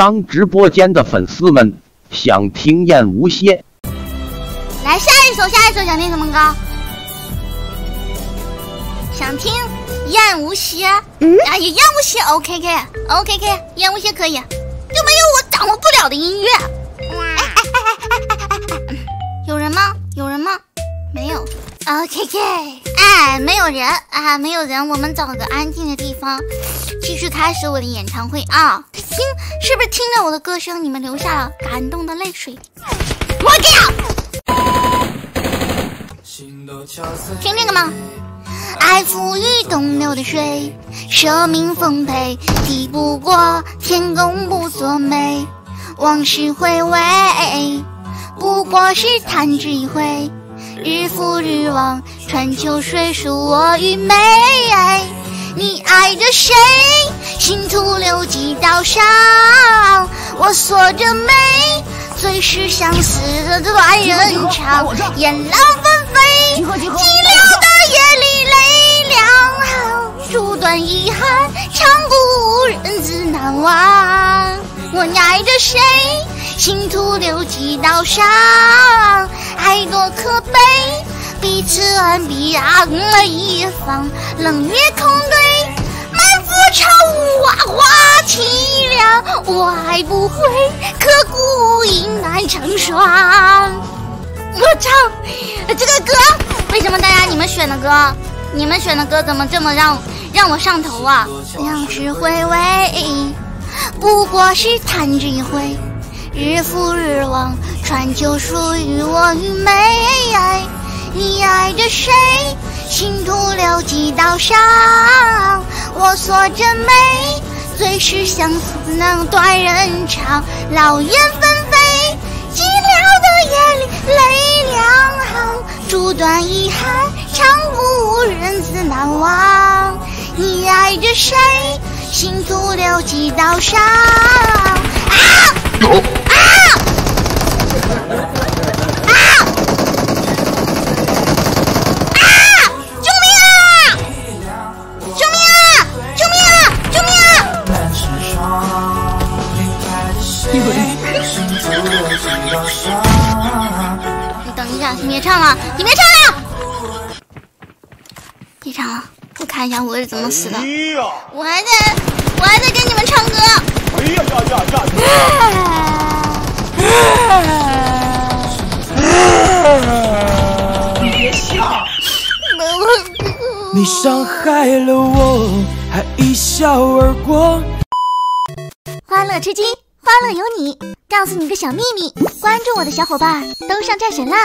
当直播间的粉丝们想听燕无歇，来下一首想听什么歌？想听燕无歇，哎呀，燕无歇 OKK，燕无歇可以，就没有我掌握不了的音乐。哎，有人吗？没有。OK， 哎，没有人啊，没有人，我们找个安静的地方，继续开始我的演唱会啊！听，是不是听着我的歌声，你们流下了感动的泪水？我掉，听这个吗？爱抚于东流的水，生命丰沛，抵不过天公不作美，往事回味，不过是弹指一挥。日复日往，春秋水数我愚昧。你爱着谁？心徒留几道伤。我锁着眉，最是相思的断人肠。雁浪纷飞，寂寥的夜里泪两行。烛短遗憾，长故人自难忘。我爱着谁？心徒留几道伤。爱多可悲，彼此安彼岸了一方。冷月空对，满腹愁无话话凄凉。我爱不悔，刻骨印难成双。我唱这个歌，为什么大家你们选的歌怎么这么让我上头啊？往事回味，不过是弹指一挥，日复日往。传就属于我愚昧，你爱着谁？心徒留几道伤。我锁着眉，最是相思能断人肠。老雁纷飞，寂寥的夜里泪两行。烛短遗憾，长故人自难忘。你爱着谁？心徒留几道伤。你等一下，你别唱了！别唱了，我看一下我是怎么死的。我还在跟你们唱歌。哎呀呀！你别笑。你伤害了我，还一笑而过。欢乐吃鸡，欢乐有你。告诉你个小秘密，关注我的小伙伴都上战神了。